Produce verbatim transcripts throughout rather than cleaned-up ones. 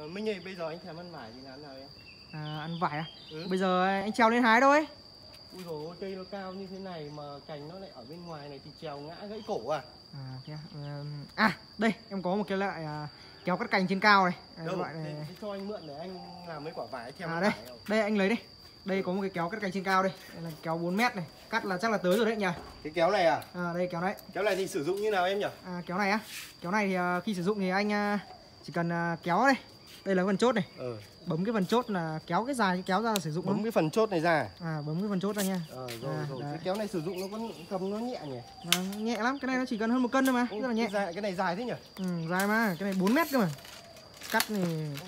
Ờ, Minh ơi, bây giờ anh thèm ăn vải thì làm nào em? À, ăn vải à? Ừ. Bây giờ anh trèo lên hái thôi. Ui dồi ôi, cây nó cao như thế này mà cành nó lại ở bên ngoài này thì trèo ngã gãy cổ à? À, thế à? À, đây, em có một cái loại à, kéo cắt cành trên cao này. À, đâu, loại này... cho anh mượn để anh làm mấy quả vải thèm à, đây, vải đây anh lấy đi. Đây có một cái kéo cắt cành trên cao đây. Đây là kéo bốn mét này. Cắt là chắc là tới rồi đấy nhỉ? Cái kéo này à? À, đây kéo đấy. Kéo này thì sử dụng như nào em nhỉ? À, kéo này á. Kéo này thì à, khi sử dụng thì anh à, chỉ cần à, kéo đây. Đây là cái phần chốt này. Ừ. Bấm cái phần chốt là kéo cái dài kéo ra là sử dụng. Bấm không? Cái phần chốt này ra. À, bấm cái phần chốt ra nha. Ờ rồi, à, rồi. Cái kéo này sử dụng nó vẫn cầm nó nhẹ nhỉ. À, nhẹ lắm, cái này nó chỉ cần hơn một cân thôi mà. Ôi, rất là nhẹ. Cái, dài, cái này dài thế nhỉ? Ừ, dài mà, cái này bốn mét cơ mà. Cắt thì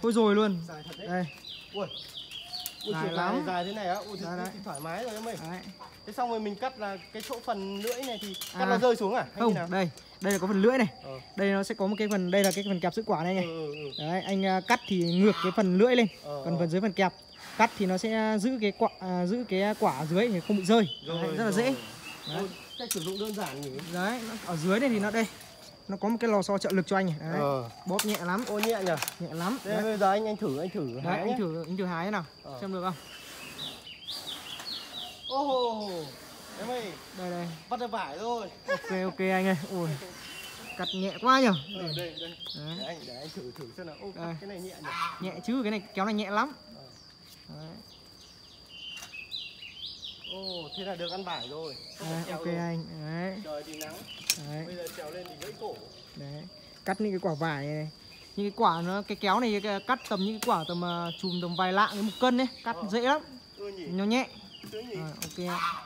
thôi rồi luôn. Dài thật đấy. Đây. Ui. Ui dài lắm. Dài thế này á. Ui thì thoải mái rồi em ơi. Đấy. Thế xong rồi mình cắt là cái chỗ phần lưỡi này thì cắt à. Nó rơi xuống à? Hay không, nào? Đây. Đây là có phần lưỡi này. Ờ. Đây nó sẽ có một cái phần, đây là cái phần kẹp giữ quả này này. Ừ, ừ. Đấy, anh uh, cắt thì ngược cái phần lưỡi lên, ờ, còn phần dưới phần kẹp. Cắt thì nó sẽ giữ cái quả uh, giữ cái quả dưới thì không bị rơi. Rồi, đấy, rất rồi. Là dễ. Đấy. Cách sử dụng đơn giản nhỉ. Đấy, ở dưới này thì nó đây. Nó có một cái lò xo trợ lực cho anh này. Đấy. Ờ. Bóp nhẹ lắm. Ô nhẹ nhỉ. Nhẹ lắm. Đấy. Đấy. Bây giờ anh anh thử anh thử đấy, hái anh nhé. thử anh thử hái thế nào. Ờ. Xem được không? Ô. Oh. Em ơi, đây đây, bắt được vải rồi. Ok ok anh ơi. Ui. Cắt nhẹ quá nhỉ. Đây đây. Đây. Đấy. Để anh để anh thử thử xem nào. Ô, cái này nhẹ nhỉ. Nhẹ chứ, cái này kéo này nhẹ lắm. Ờ. Đấy. Ô, thế là được ăn vải rồi. Đấy, ok rồi. Anh. Đấy. Trời thì nắng. Đấy. Bây giờ trèo lên thì gãy cổ. Đấy. Cắt những cái quả vải này. Những cái quả nó cái kéo này cái, cắt tầm những cái quả tầm chùm tầm vài lạng đến một cân đấy, cắt ờ. Dễ lắm. Ừ, nó nhẹ. Ừ, nhỉ. Rồi, ok.